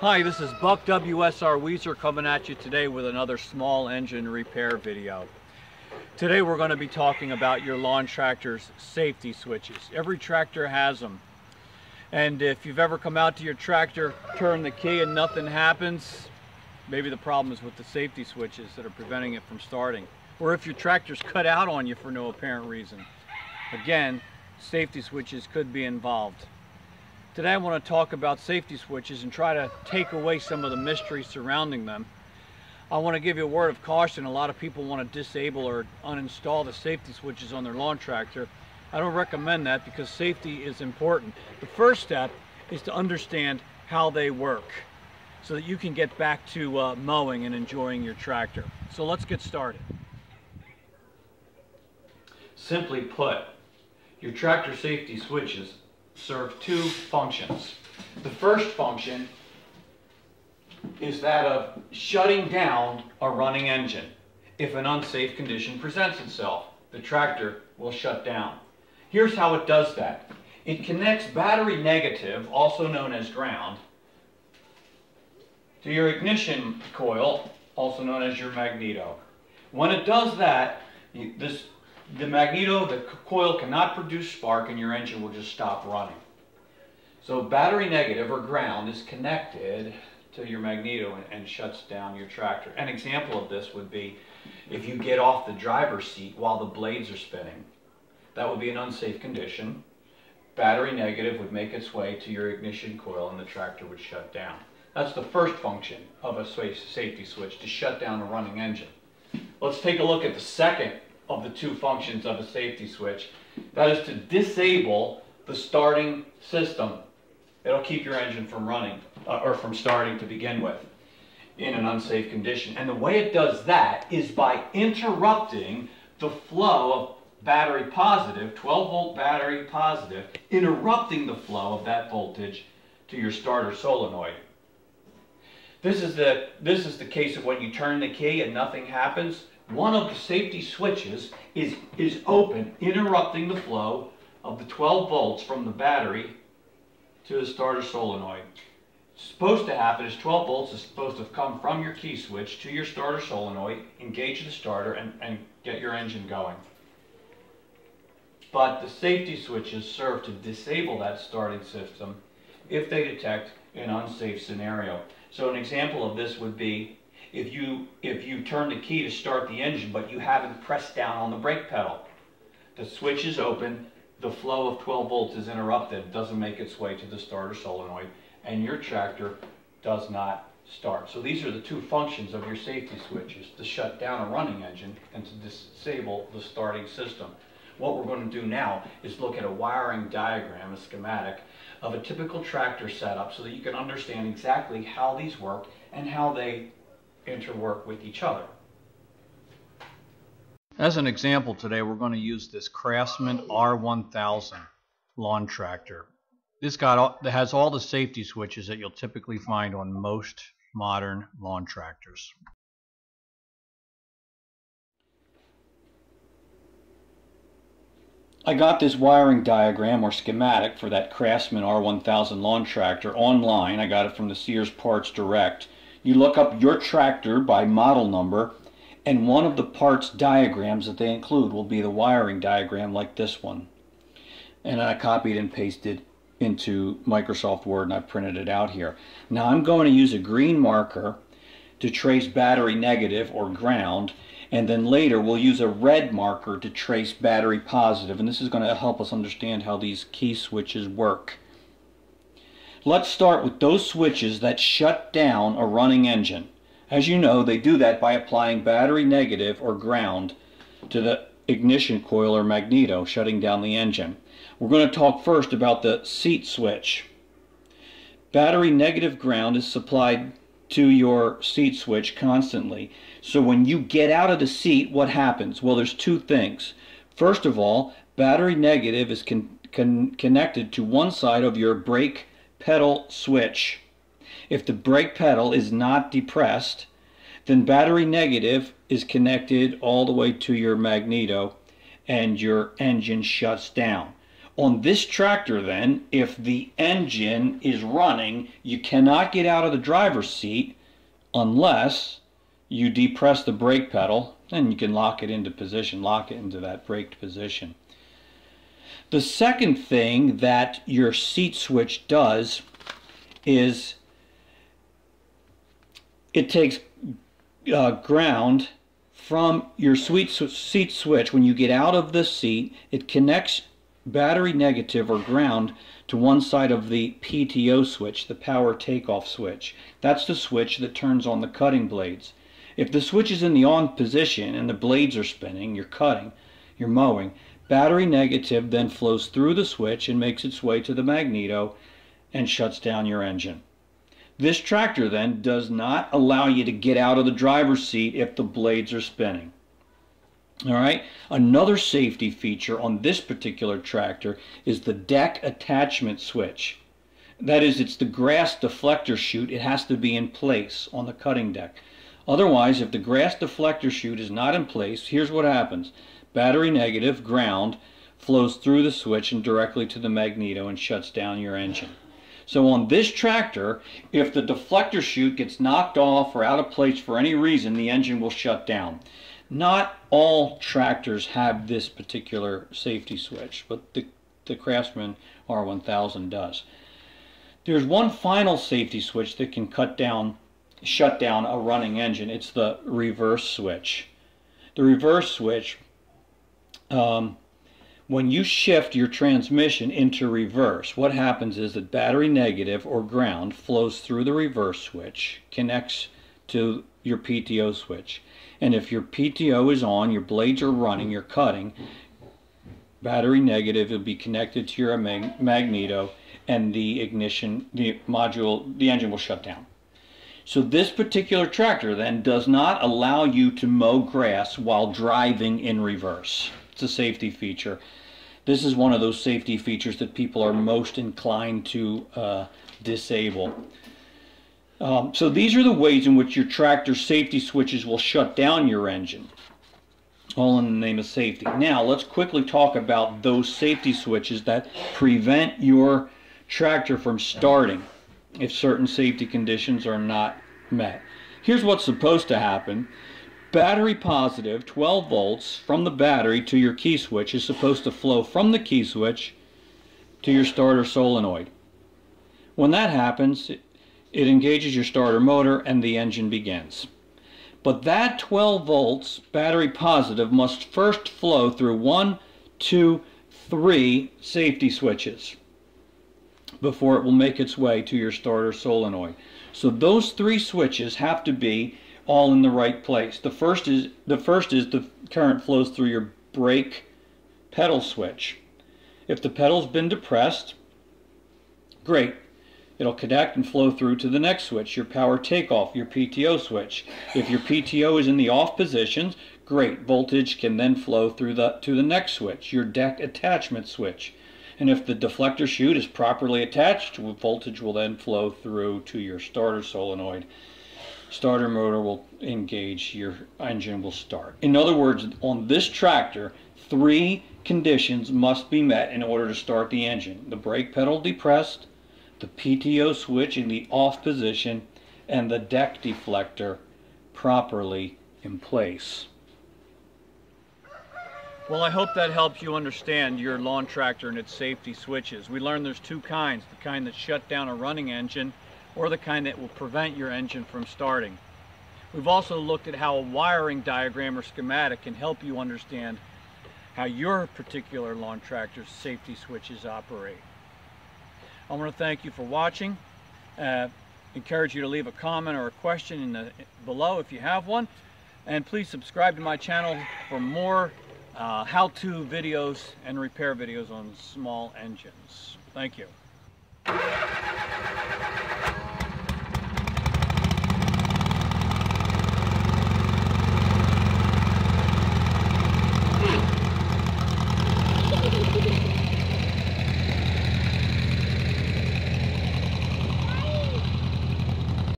Hi, this is Buck WSR Weezer coming at you today with another small engine repair video. Today we're going to be talking about your lawn tractor's safety switches. Every tractor has them. And if you've ever come out to your tractor, turn the key and nothing happens, maybe the problem is with the safety switches that are preventing it from starting. Or if your tractor's cut out on you for no apparent reason. Again, safety switches could be involved. Today I want to talk about safety switches and try to take away some of the mystery surrounding them. I want to give you a word of caution. A lot of people want to disable or uninstall the safety switches on their lawn tractor. I don't recommend that because safety is important. The first step is to understand how they work so that you can get back to mowing and enjoying your tractor. So let's get started. Simply put, your tractor safety switches serve two functions. The first function is that of shutting down a running engine. If an unsafe condition presents itself, the tractor will shut down. Here's how it does that. It connects battery negative, also known as ground, to your ignition coil, also known as your magneto. When it does that, the coil cannot produce spark and your engine will just stop running. So battery negative or ground is connected to your magneto and shuts down your tractor. An example of this would be if you get off the driver's seat while the blades are spinning. That would be an unsafe condition. Battery negative would make its way to your ignition coil and the tractor would shut down. That's the first function of a safety switch, to shut down a running engine. Let's take a look at the second of the two functions of a safety switch. That is to disable the starting system. It'll keep your engine from running or from starting to begin with in an unsafe condition. And the way it does that is by interrupting the flow of battery positive, 12-volt battery positive, interrupting the flow of that voltage to your starter solenoid. This is the case of when you turn the key and nothing happens. One of the safety switches is open, interrupting the flow of the 12 volts from the battery to the starter solenoid. It's supposed to happen is 12 volts is supposed to come from your key switch to your starter solenoid, engage the starter, and get your engine going. But the safety switches serve to disable that starting system if they detect an unsafe scenario. So an example of this would be if you turn the key to start the engine, but you haven't pressed down on the brake pedal. The switch is open, the flow of 12 volts is interrupted, doesn't make its way to the starter solenoid, and your tractor does not start. So these are the two functions of your safety switches, to shut down a running engine and to disable the starting system. What we're going to do now is look at a wiring diagram, a schematic, of a typical tractor setup so that you can understand exactly how these work and how they interwork with each other. As an example today, we're going to use this Craftsman R1000 lawn tractor. This has all the safety switches that you'll typically find on most modern lawn tractors. I got this wiring diagram or schematic for that Craftsman R1000 lawn tractor online. I got it from the Sears Parts Direct. You look up your tractor by model number, and one of the parts diagrams that they include will be the wiring diagram like this one. And I copied and pasted into Microsoft Word and I printed it out here. Now I'm going to use a green marker to trace battery negative or ground, and then later we'll use a red marker to trace battery positive, and this is going to help us understand how these key switches work. Let's start with those switches that shut down a running engine. As you know, they do that by applying battery negative or ground to the ignition coil or magneto, shutting down the engine. We're going to talk first about the seat switch. Battery negative ground is supplied to your seat switch constantly. So when you get out of the seat, what happens? Well, there's two things. First of all, battery negative is connected to one side of your brake pedal switch. If the brake pedal is not depressed, then battery negative is connected all the way to your magneto and your engine shuts down. On this tractor then, if the engine is running, you cannot get out of the driver's seat unless you depress the brake pedal, and you can lock it into position, lock it into that braked position. The second thing that your seat switch does is it takes ground from your seat switch. When you get out of the seat, it connects battery negative or ground to one side of the PTO switch, the power takeoff switch. That's the switch that turns on the cutting blades. If the switch is in the on position and the blades are spinning, you're cutting, you're mowing, battery negative then flows through the switch and makes its way to the magneto and shuts down your engine. This tractor then does not allow you to get out of the driver's seat if the blades are spinning. All right, another safety feature on this particular tractor is the deck attachment switch. That is, it's the grass deflector chute. It has to be in place on the cutting deck. Otherwise, if the grass deflector chute is not in place, here's what happens. Battery negative, ground, flows through the switch and directly to the magneto and shuts down your engine. So on this tractor, if the deflector chute gets knocked off or out of place for any reason, the engine will shut down. Not all tractors have this particular safety switch, but the Craftsman R1000 does. There's one final safety switch that can shut down a running engine. It's the reverse switch. The reverse switch, when you shift your transmission into reverse, what happens is that battery negative or ground flows through the reverse switch, connects to your PTO switch. And if your PTO is on, your blades are running, you're cutting, battery negative will be connected to your magneto, and the ignition, the engine will shut down. So this particular tractor then does not allow you to mow grass while driving in reverse. It's a safety feature. This is one of those safety features that people are most inclined to disable. So these are the ways in which your tractor safety switches will shut down your engine, all in the name of safety. Now let's quickly talk about those safety switches that prevent your tractor from starting if certain safety conditions are not met. Here's what's supposed to happen. Battery positive, 12 volts from the battery to your key switch is supposed to flow from the key switch to your starter solenoid. When that happens, it engages your starter motor and the engine begins. But that 12 volts battery positive must first flow through 1, 2, 3 safety switches before it will make its way to your starter solenoid. So those 3 switches have to be all in the right place. The first is the current flows through your brake pedal switch. If the pedal's been depressed, great. It'll connect and flow through to the next switch, your power takeoff, your PTO switch. If your PTO is in the off positions, great, voltage can then flow through to the next switch, your deck attachment switch. And if the deflector chute is properly attached, voltage will then flow through to your starter solenoid. Starter motor will engage, your engine will start. In other words, on this tractor, 3 conditions must be met in order to start the engine. The brake pedal depressed, the PTO switch in the off position, and the deck deflector properly in place. Well, I hope that helps you understand your lawn tractor and its safety switches. We learned there's 2 kinds, the kind that shut down a running engine or the kind that will prevent your engine from starting. We've also looked at how a wiring diagram or schematic can help you understand how your particular lawn tractor's safety switches operate. I want to thank you for watching. Encourage you to leave a comment or a question below if you have one. And please subscribe to my channel for more how-to videos and repair videos on small engines. Thank you.